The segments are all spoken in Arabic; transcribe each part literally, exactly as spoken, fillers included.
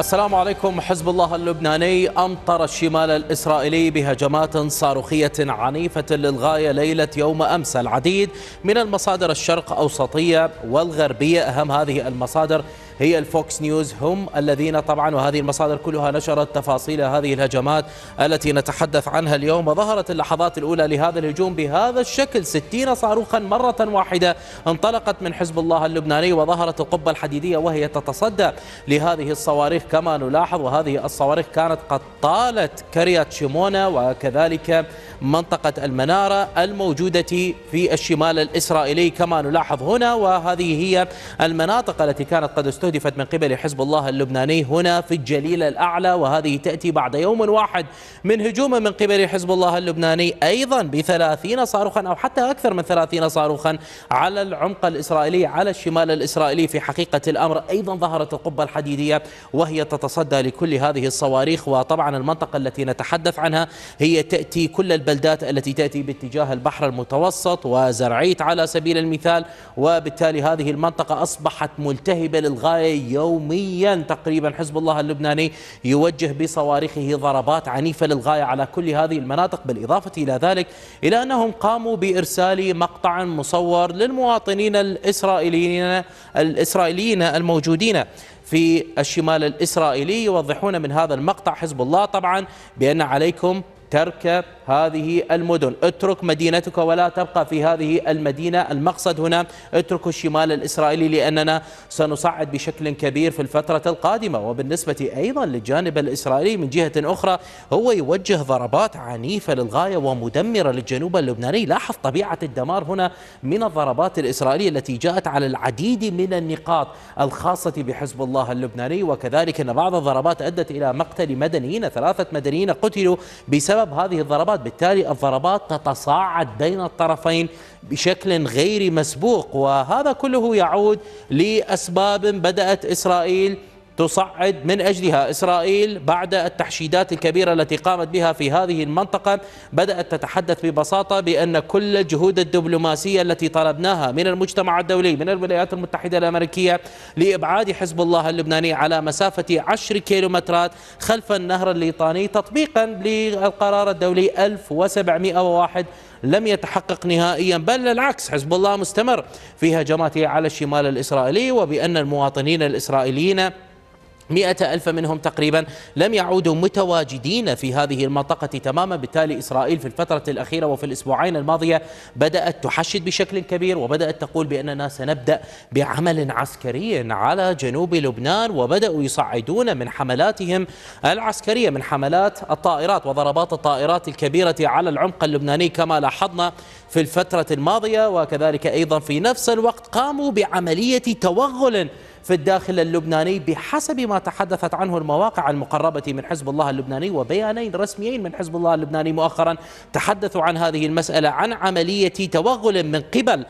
السلام عليكم. حزب الله اللبناني أمطر الشمال الإسرائيلي بهجمات صاروخية عنيفة للغاية ليلة يوم أمس. العديد من المصادر الشرق أوسطية والغربية، أهم هذه المصادر هي الفوكس نيوز، هم الذين طبعا وهذه المصادر كلها نشرت تفاصيل هذه الهجمات التي نتحدث عنها اليوم. ظهرت اللحظات الأولى لهذا الهجوم بهذا الشكل، ستين صاروخا مرة واحدة انطلقت من حزب الله اللبناني، وظهرت القبة الحديدية وهي تتصدى لهذه الصواريخ كما نلاحظ. وهذه الصواريخ كانت قد طالت كريات شيمونة وكذلك منطقة المنارة الموجودة في الشمال الإسرائيلي كما نلاحظ هنا، وهذه هي المناطق التي كانت قد استهدفت استهدفت من قبل حزب الله اللبناني هنا في الجليل الأعلى، وهذه تأتي بعد يوم واحد من هجوم من قبل حزب الله اللبناني أيضا بثلاثين صاروخا أو حتى أكثر من ثلاثين صاروخا على العمق الإسرائيلي، على الشمال الإسرائيلي. في حقيقة الأمر أيضا ظهرت القبة الحديدية وهي تتصدى لكل هذه الصواريخ، وطبعا المنطقة التي نتحدث عنها هي تأتي كل البلدات التي تأتي باتجاه البحر المتوسط وزرعيت على سبيل المثال، وبالتالي هذه المنطقة أصبحت ملتهبة للغاية. يوميا تقريبا حزب الله اللبناني يوجه بصواريخه ضربات عنيفة للغاية على كل هذه المناطق، بالإضافة إلى ذلك إلى أنهم قاموا بإرسال مقطع مصور للمواطنين الإسرائيليين الإسرائيليين الموجودين في الشمال الإسرائيلي، يوضحون من هذا المقطع حزب الله طبعا بأن عليكم ترك هذه المدن، اترك مدينتك ولا تبقى في هذه المدينة. المقصد هنا اتركوا الشمال الإسرائيلي لأننا سنصعد بشكل كبير في الفترة القادمة. وبالنسبة أيضا للجانب الإسرائيلي من جهة أخرى هو يوجه ضربات عنيفة للغاية ومدمرة للجنوب اللبناني. لاحظ طبيعة الدمار هنا من الضربات الإسرائيلية التي جاءت على العديد من النقاط الخاصة بحزب الله اللبناني، وكذلك أن بعض الضربات أدت إلى مقتل مدنيين، ثلاثة مدنيين قتلوا بسبب هذه الضربات. بالتالي الضربات تتصاعد بين الطرفين بشكل غير مسبوق، وهذا كله يعود لأسباب بدأت إسرائيل تصعد من أجلها. إسرائيل بعد التحشيدات الكبيرة التي قامت بها في هذه المنطقة بدأت تتحدث ببساطة بأن كل الجهود الدبلوماسية التي طلبناها من المجتمع الدولي، من الولايات المتحدة الأمريكية، لإبعاد حزب الله اللبناني على مسافة عشر كيلومترات خلف النهر الليطاني تطبيقا للقرار الدولي ألف وسبعمئة وواحد لم يتحقق نهائيا، بل العكس، حزب الله مستمر في هجماته على الشمال الإسرائيلي، وبأن المواطنين الإسرائيليين مئة ألف منهم تقريبا لم يعودوا متواجدين في هذه المنطقة تماما. بالتالي إسرائيل في الفترة الأخيرة وفي الأسبوعين الماضية بدأت تحشد بشكل كبير، وبدأت تقول بأننا سنبدأ بعمل عسكري على جنوب لبنان، وبدأوا يصعدون من حملاتهم العسكرية، من حملات الطائرات وضربات الطائرات الكبيرة على العمق اللبناني كما لاحظنا في الفترة الماضية. وكذلك أيضا في نفس الوقت قاموا بعملية توغل في الداخل اللبناني بحسب ما تحدثت عنه المواقع المقربة من حزب الله اللبناني، وبيانين رسميين من حزب الله اللبناني مؤخرا تحدثوا عن هذه المسألة، عن عملية توغل من قبل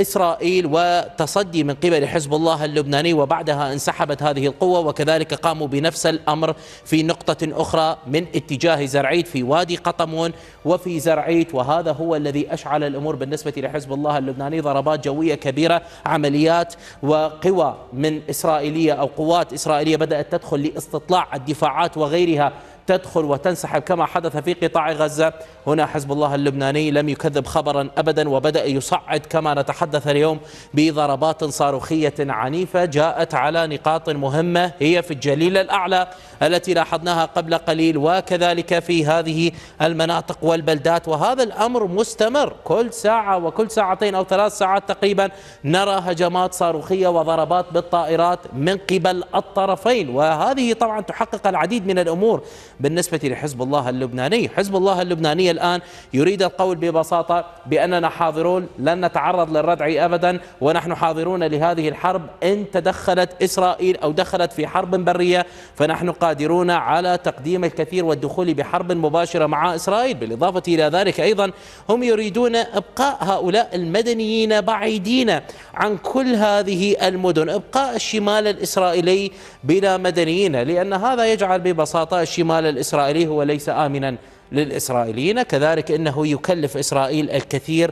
إسرائيل وتصدي من قبل حزب الله اللبناني، وبعدها انسحبت هذه القوة. وكذلك قاموا بنفس الأمر في نقطة أخرى من اتجاه زرعيت في وادي قطمون وفي زرعيت، وهذا هو الذي أشعل الأمور بالنسبة لحزب الله اللبناني، ضربات جوية كبيرة، عمليات وقوى من إسرائيلية أو قوات إسرائيلية بدأت تدخل لاستطلاع الدفاعات وغيرها، تدخل وتنسحب كما حدث في قطاع غزة. هنا حزب الله اللبناني لم يكذب خبرا أبدا، وبدأ يصعد كما نتحدث اليوم بضربات صاروخية عنيفة جاءت على نقاط مهمة هي في الجليل الأعلى التي لاحظناها قبل قليل، وكذلك في هذه المناطق والبلدات. وهذا الأمر مستمر، كل ساعة وكل ساعتين أو ثلاث ساعات تقريبا نرى هجمات صاروخية وضربات بالطائرات من قبل الطرفين، وهذه طبعا تحقق العديد من الأمور بالنسبة لحزب الله اللبناني. حزب الله اللبناني الآن يريد القول ببساطة بأننا حاضرون، لن نتعرض للردع أبدا، ونحن حاضرون لهذه الحرب. إن تدخلت إسرائيل أو دخلت في حرب برية فنحن قادرون على تقديم الكثير والدخول بحرب مباشرة مع إسرائيل. بالإضافة إلى ذلك أيضا هم يريدون إبقاء هؤلاء المدنيين بعيدين عن كل هذه المدن، إبقاء الشمال الإسرائيلي بلا مدنيين، لأن هذا يجعل ببساطة الشمال الإسرائيلي هو ليس آمنا للإسرائيليين. كذلك إنه يكلف إسرائيل الكثير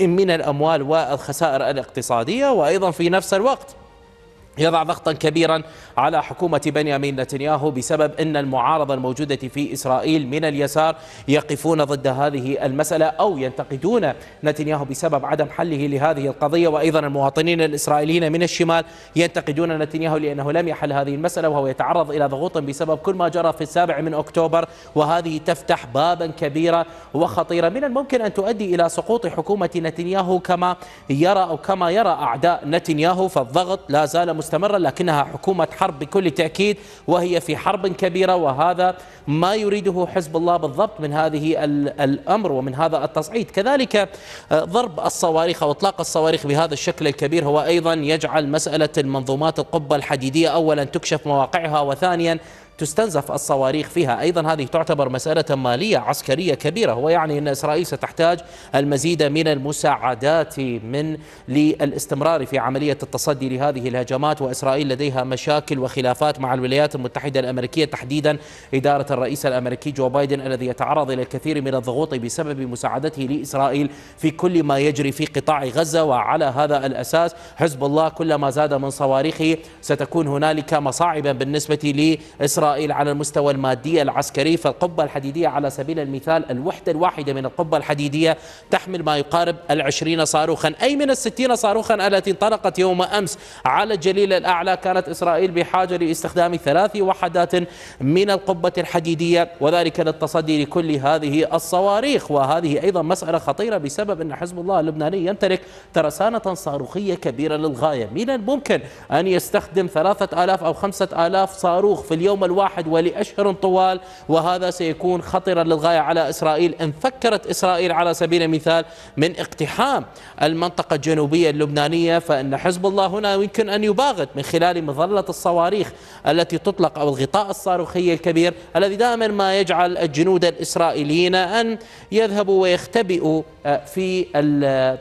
من الأموال والخسائر الاقتصادية، وأيضا في نفس الوقت يضع ضغطا كبيرا على حكومة بنيامين نتنياهو بسبب أن المعارضة الموجودة في إسرائيل من اليسار يقفون ضد هذه المسألة أو ينتقدون نتنياهو بسبب عدم حله لهذه القضية، وأيضا المواطنين الإسرائيليين من الشمال ينتقدون نتنياهو لأنه لم يحل هذه المسألة وهو يتعرض إلى ضغوط بسبب كل ما جرى في السابع من أكتوبر، وهذه تفتح بابا كبيرا وخطيرا من الممكن أن تؤدي إلى سقوط حكومة نتنياهو كما يرى أو كما يرى أعداء نتنياهو. فالضغط لا زال مستمرة لكنها حكومة حرب بكل تأكيد، وهي في حرب كبيرة، وهذا ما يريده حزب الله بالضبط من هذه الأمر ومن هذا التصعيد. كذلك ضرب الصواريخ وإطلاق الصواريخ بهذا الشكل الكبير هو أيضا يجعل مسألة المنظومات القبة الحديدية أولا تكشف مواقعها، وثانيا تستنزف الصواريخ فيها. أيضا هذه تعتبر مسألة مالية عسكرية كبيرة، ويعني أن إسرائيل ستحتاج المزيد من المساعدات من للاستمرار في عملية التصدي لهذه الهجمات. وإسرائيل لديها مشاكل وخلافات مع الولايات المتحدة الأمريكية، تحديدا إدارة الرئيس الأمريكي جو بايدن الذي يتعرض إلى الكثير من الضغوط بسبب مساعدته لإسرائيل في كل ما يجري في قطاع غزة. وعلى هذا الأساس حزب الله كلما زاد من صواريخه ستكون هنالك مصاعبا بالنسبة لإسرائيل على المستوى المادي العسكري. فالقبة الحديدية على سبيل المثال، الوحدة الواحدة من القبة الحديدية تحمل ما يقارب العشرين صاروخا، أي من الستين صاروخا التي انطلقت يوم أمس على الجليل الأعلى. كانت إسرائيل بحاجة لاستخدام ثلاث وحدات من القبة الحديدية، وذلك للتصدي لكل هذه الصواريخ. وهذه أيضا مسألة خطيرة بسبب أن حزب الله اللبناني يمتلك ترسانة صاروخية كبيرة للغاية، من الممكن أن يستخدم ثلاثة آلاف أو خمسة آلاف صاروخ في اليوم الواحد ولأشهر طوال، وهذا سيكون خطرا للغاية على إسرائيل إن فكرت إسرائيل على سبيل المثال من اقتحام المنطقة الجنوبية اللبنانية. فإن حزب الله هنا يمكن أن يباغت من خلال مظلة الصواريخ التي تطلق أو الغطاء الصاروخي الكبير الذي دائما ما يجعل الجنود الإسرائيليين أن يذهبوا ويختبئوا في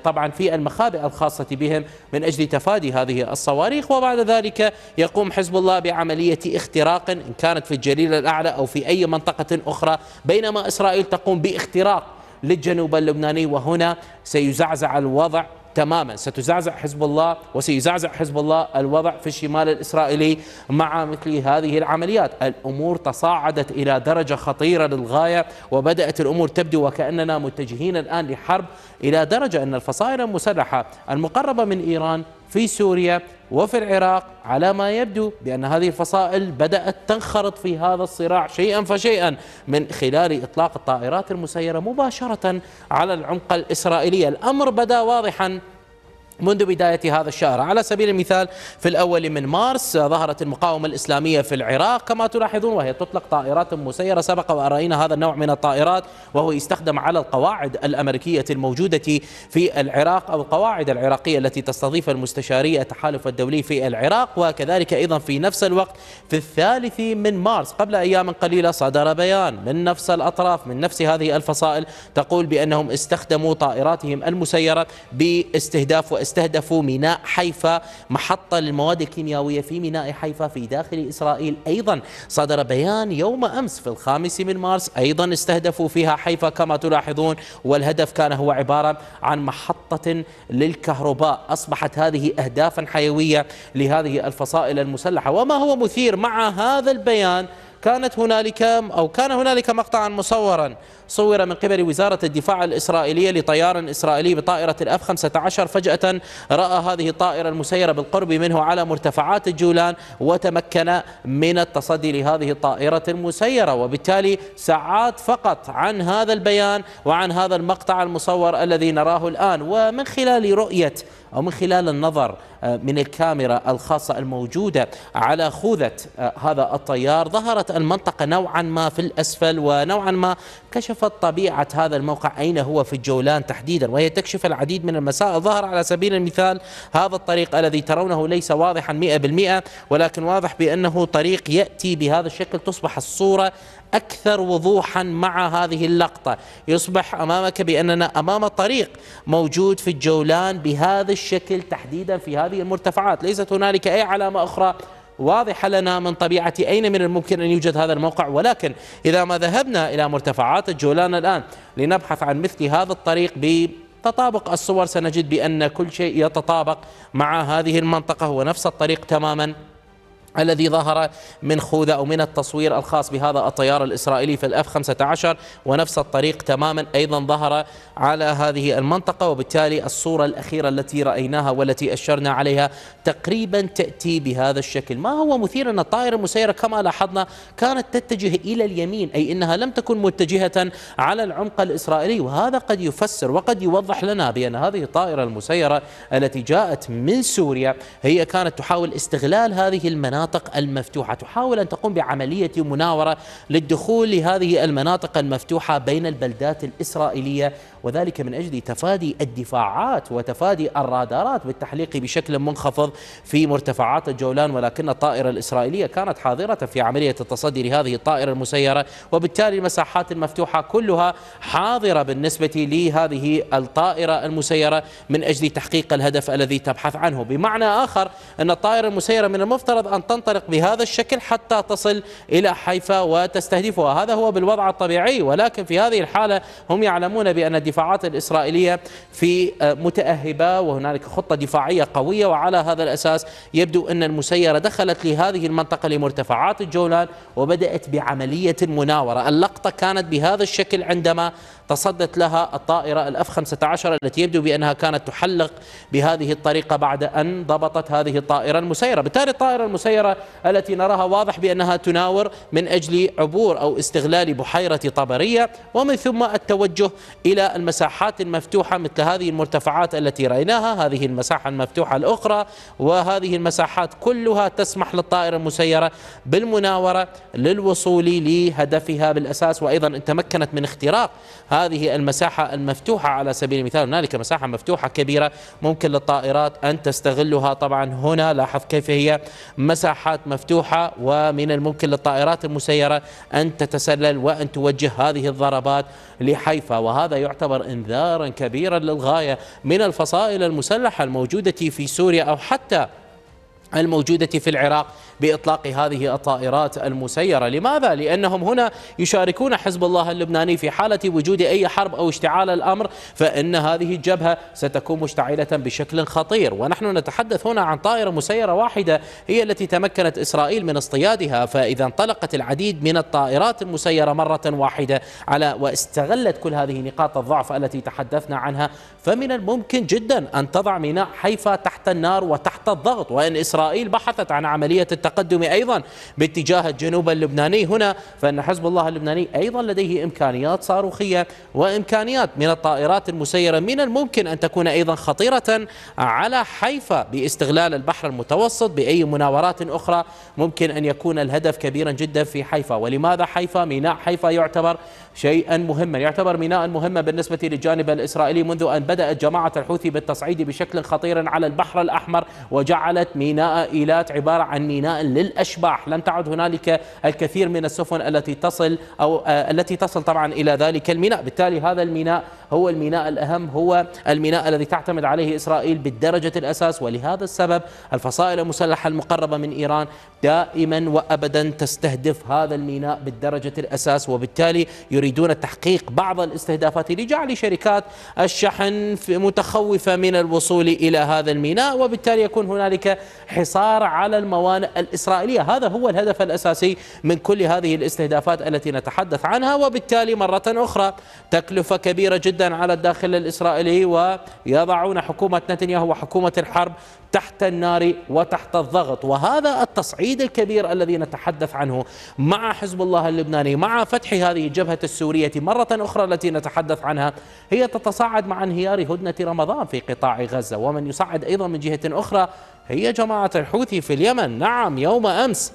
طبعا في المخابئ الخاصة بهم من أجل تفادي هذه الصواريخ. وبعد ذلك يقوم حزب الله بعملية اختراق إن كانت في الجليل الأعلى أو في أي منطقة أخرى، بينما إسرائيل تقوم باختراق للجنوب اللبناني. وهنا سيزعزع الوضع تماما، ستزعزع حزب الله وسيزعزع حزب الله الوضع في الشمال الإسرائيلي مع مثل هذه العمليات. الأمور تصاعدت إلى درجة خطيرة للغاية، وبدأت الأمور تبدو وكأننا متجهين الآن لحرب، إلى درجة أن الفصائل المسلحة المقربة من إيران في سوريا وفي العراق على ما يبدو بأن هذه الفصائل بدأت تنخرط في هذا الصراع شيئا فشيئا من خلال إطلاق الطائرات المسيرة مباشرة على العمق الإسرائيلي. الأمر بدأ واضحا منذ بداية هذا الشهر. على سبيل المثال في الأول من مارس ظهرت المقاومة الإسلامية في العراق كما تلاحظون، وهي تطلق طائرات مسيرة. سبق وأرأينا هذا النوع من الطائرات وهو يستخدم على القواعد الأمريكية الموجودة في العراق أو القواعد العراقية التي تستضيف المستشارية التحالف الدولي في العراق. وكذلك أيضا في نفس الوقت في الثالث من مارس قبل أيام قليلة صدر بيان من نفس الأطراف من نفس هذه الفصائل تقول بأنهم استخدموا طائراتهم المسيرة باستهداف واستهداف استهدفوا ميناء حيفا، محطة للمواد الكيميائية في ميناء حيفا في داخل إسرائيل. أيضا صدر بيان يوم أمس في الخامس من مارس، أيضا استهدفوا فيها حيفا كما تلاحظون، والهدف كان هو عبارة عن محطة للكهرباء. أصبحت هذه أهدافا حيوية لهذه الفصائل المسلحة. وما هو مثير مع هذا البيان، كانت هنالك أو كان هنالك مقطعا مصورا صور من قبل وزارة الدفاع الإسرائيلية لطيار إسرائيلي بطائرة الأف خمسة عشر، فجأة رأى هذه الطائرة المسيرة بالقرب منه على مرتفعات الجولان وتمكن من التصدي لهذه الطائرة المسيرة. وبالتالي ساعات فقط عن هذا البيان وعن هذا المقطع المصور الذي نراه الآن، ومن خلال رؤية أو من خلال النظر من الكاميرا الخاصة الموجودة على خوذة هذا الطيار، ظهرت المنطقة نوعا ما في الأسفل، ونوعا ما كشفت طبيعة هذا الموقع أين هو في الجولان تحديدا، وهي تكشف العديد من المسائل. ظهر على سبيل المثال هذا الطريق الذي ترونه ليس واضحا مئة بالمئة، ولكن واضح بأنه طريق يأتي بهذا الشكل. تصبح الصورة أكثر وضوحا مع هذه اللقطة، يصبح أمامك بأننا أمام طريق موجود في الجولان بهذا الشكل تحديدا في هذه المرتفعات. ليست هنالك أي علامة أخرى واضحة لنا من طبيعة أين من الممكن أن يوجد هذا الموقع. ولكن إذا ما ذهبنا إلى مرتفعات الجولان الآن لنبحث عن مثل هذا الطريق ب تطابق الصور سنجد بأن كل شيء يتطابق مع هذه المنطقة، هو نفس الطريق تماما الذي ظهر من خوذة أو من التصوير الخاص بهذا الطيار الإسرائيلي في الأف خمسة عشر، ونفس الطريق تماما أيضا ظهر على هذه المنطقة. وبالتالي الصورة الأخيرة التي رأيناها والتي أشرنا عليها تقريبا تأتي بهذا الشكل. ما هو مثير أن الطائرة المسيرة كما لاحظنا كانت تتجه إلى اليمين، أي أنها لم تكن متجهة على العمق الإسرائيلي، وهذا قد يفسر وقد يوضح لنا بأن هذه الطائرة المسيرة التي جاءت من سوريا هي كانت تحاول استغلال هذه المناطق المناطق المفتوحة، تحاول أن تقوم بعملية مناورة للدخول لهذه المناطق المفتوحة بين البلدات الإسرائيلية، وذلك من أجل تفادي الدفاعات وتفادي الرادارات بالتحليق بشكل منخفض في مرتفعات الجولان. ولكن الطائرة الإسرائيلية كانت حاضرة في عملية التصدي لهذه الطائرة المسيرة، وبالتالي المساحات المفتوحة كلها حاضرة بالنسبة لهذه الطائرة المسيرة من أجل تحقيق الهدف الذي تبحث عنه. بمعنى آخر أن الطائرة المسيرة من المفترض أن تنطلق بهذا الشكل حتى تصل إلى حيفا وتستهدفها، هذا هو بالوضع الطبيعي، ولكن في هذه الحالة هم يعلمون بأن الدفاعات الإسرائيلية في متأهبة وهنالك خطة دفاعية قوية، وعلى هذا الأساس يبدو أن المسيرة دخلت لهذه المنطقة لمرتفعات الجولان وبدأت بعملية المناورة. اللقطة كانت بهذا الشكل عندما تصدت لها الطائرة الأف خمسة عشر التي يبدو بأنها كانت تحلق بهذه الطريقة بعد أن ضبطت هذه الطائرة المسيرة. بالتالي الطائرة المسيرة التي نراها واضح بأنها تناور من أجل عبور أو استغلال بحيرة طبرية، ومن ثم التوجه إلى المساحات المفتوحة مثل هذه المرتفعات التي رأيناها، هذه المساحة المفتوحة الأخرى، وهذه المساحات كلها تسمح للطائرة المسيرة بالمناورة للوصول لهدفها بالأساس. وأيضا إن تمكنت من اختراق هذه المساحة المفتوحة على سبيل المثال، هنالك مساحة مفتوحة كبيرة ممكن للطائرات أن تستغلها، طبعا هنا لاحظ كيف هي مساحات مفتوحة ومن الممكن للطائرات المسيرة أن تتسلل وأن توجه هذه الضربات لحيفا، وهذا يعتبر إنذارا كبيرا للغاية من الفصائل المسلحة الموجودة في سوريا أو حتى الموجودة في العراق بإطلاق هذه الطائرات المسيرة. لماذا؟ لأنهم هنا يشاركون حزب الله اللبناني في حالة وجود أي حرب أو اشتعال الأمر، فإن هذه الجبهة ستكون مشتعلة بشكل خطير. ونحن نتحدث هنا عن طائرة مسيرة واحدة هي التي تمكنت إسرائيل من اصطيادها، فإذا انطلقت العديد من الطائرات المسيرة مرة واحدة على واستغلت كل هذه نقاط الضعف التي تحدثنا عنها، فمن الممكن جدا أن تضع ميناء حيفا تحت النار وتحت الضغط. وإن إسرائيل بحثت عن عملية التقدم تقدمي أيضا باتجاه الجنوب اللبناني هنا، فإن حزب الله اللبناني أيضا لديه إمكانيات صاروخية وإمكانيات من الطائرات المسيرة من الممكن أن تكون أيضا خطيرة على حيفا باستغلال البحر المتوسط بأي مناورات أخرى. ممكن أن يكون الهدف كبيرا جدا في حيفا. ولماذا حيفا؟ ميناء حيفا يعتبر شيئا مهما، يعتبر ميناء مهما بالنسبة للجانب الإسرائيلي منذ أن بدأت جماعة الحوثي بالتصعيد بشكل خطير على البحر الأحمر، وجعلت ميناء إيلات عبارة عن ميناء للأشباح، لم تعد هنالك الكثير من السفن التي تصل أو التي تصل طبعا إلى ذلك الميناء. بالتالي هذا الميناء هو الميناء الأهم، هو الميناء الذي تعتمد عليه إسرائيل بالدرجة الأساس. ولهذا السبب الفصائل المسلحة المقربة من إيران دائما وأبدا تستهدف هذا الميناء بالدرجة الأساس، وبالتالي يريدون تحقيق بعض الاستهدافات لجعل شركات الشحن متخوفة من الوصول إلى هذا الميناء، وبالتالي يكون هنالك حصار على الموانئ الإسرائيلية. هذا هو الهدف الأساسي من كل هذه الاستهدافات التي نتحدث عنها، وبالتالي مرة أخرى تكلفة كبيرة جدا على الداخل الإسرائيلي، ويضعون حكومة نتنياهو وحكومة الحرب تحت النار وتحت الضغط. وهذا التصعيد الكبير الذي نتحدث عنه مع حزب الله اللبناني، مع فتح هذه الجبهة السورية مرة أخرى التي نتحدث عنها، هي تتصاعد مع انهيار هدنة رمضان في قطاع غزة. ومن يصعد أيضا من جهة أخرى هي جماعة الحوثي في اليمن. نعم، يوم أمس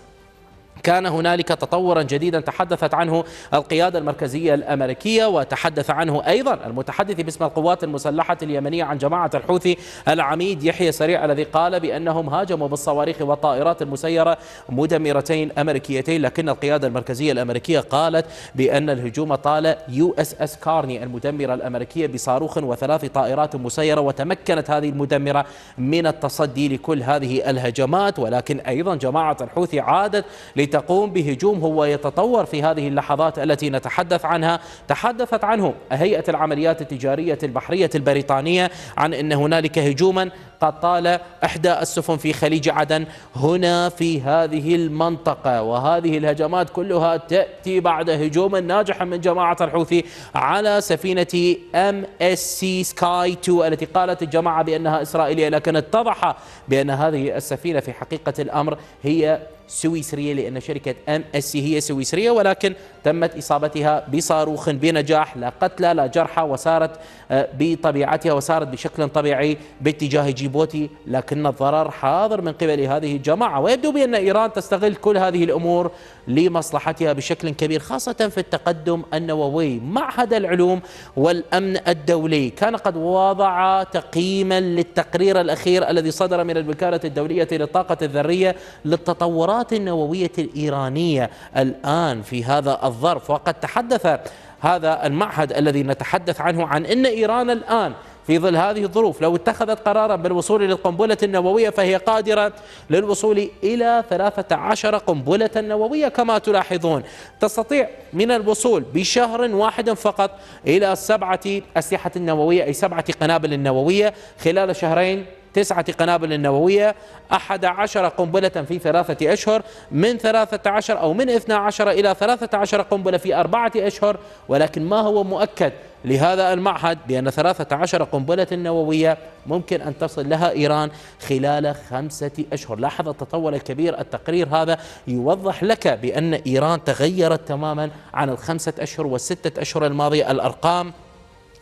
كان هنالك تطورا جديدا تحدثت عنه القيادة المركزية الأمريكية، وتحدث عنه أيضا المتحدث باسم القوات المسلحة اليمنية عن جماعة الحوثي العميد يحيى سريع، الذي قال بأنهم هاجموا بالصواريخ والطائرات المسيرة مدمرتين أمريكيتين. لكن القيادة المركزية الأمريكية قالت بأن الهجوم طال يو اس اس كارني المدمرة الأمريكية بصاروخ وثلاث طائرات مسيرة، وتمكنت هذه المدمرة من التصدي لكل هذه الهجمات. ولكن أيضا جماعة الحوثي عادت لتقوم بهجوم هو يتطور في هذه اللحظات التي نتحدث عنها. تحدثت عنه هيئة العمليات التجارية البحرية البريطانية عن أن هنالك هجوما قد طال إحدى السفن في خليج عدن هنا في هذه المنطقة، وهذه الهجمات كلها تأتي بعد هجوم ناجح من جماعة الحوثي على سفينة إم إس سي سكاي تو التي قالت الجماعة بأنها إسرائيلية، لكن اتضح بأن هذه السفينة في حقيقة الأمر هي سويسرية، لأن شركة إم إس سي هي سويسرية، ولكن تمت إصابتها بصاروخ بنجاح، لا قتلى لا جرحى، وسارت بطبيعتها وسارت بشكل طبيعي باتجاه جيبوتي، لكن الضرر حاضر من قبل هذه الجماعة. ويبدو بأن إيران تستغل كل هذه الأمور لمصلحتها بشكل كبير، خاصة في التقدم النووي. معهد العلوم والأمن الدولي كان قد وضع تقييما للتقرير الأخير الذي صدر من الوكالة الدولية للطاقة الذرية للتطورات النووية الإيرانية الآن في هذا الظرف، وقد تحدث هذا المعهد الذي نتحدث عنه عن أن إيران الآن في ظل هذه الظروف لو اتخذت قرارا بالوصول للقنبلة النووية فهي قادرة للوصول إلى ثلاث عشرة قنبلة نووية. كما تلاحظون تستطيع من الوصول بشهر واحد فقط إلى سبعة أسلحة نووية، أي سبعة قنابل نووية، خلال شهرين تسعة قنابل نووية، أحد عشر قنبلة في ثلاثة أشهر، من ثلاثة عشر أو من اثنا عشر إلى ثلاثة عشر قنبلة في أربعة أشهر. ولكن ما هو مؤكد لهذا المعهد بأن ثلاثة عشر قنبلة نووية ممكن أن تصل لها إيران خلال خمسة أشهر. لاحظ التطور الكبير. التقرير هذا يوضح لك بأن إيران تغيرت تماما عن الخمسة أشهر والستة أشهر الماضية. الأرقام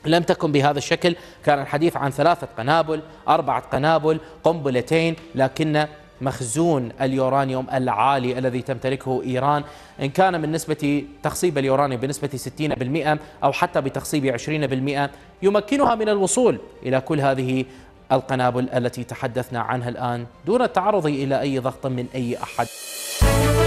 لم تكن بهذا الشكل، كان الحديث عن ثلاثة قنابل، أربعة قنابل، قنبلتين، لكن مخزون اليورانيوم العالي الذي تمتلكه إيران إن كان من نسبة تخصيب اليورانيوم بنسبة ستين بالمئة أو حتى بتخصيب عشرين بالمئة يمكنها من الوصول إلى كل هذه القنابل التي تحدثنا عنها الآن دون التعرض إلى أي ضغط من أي أحد.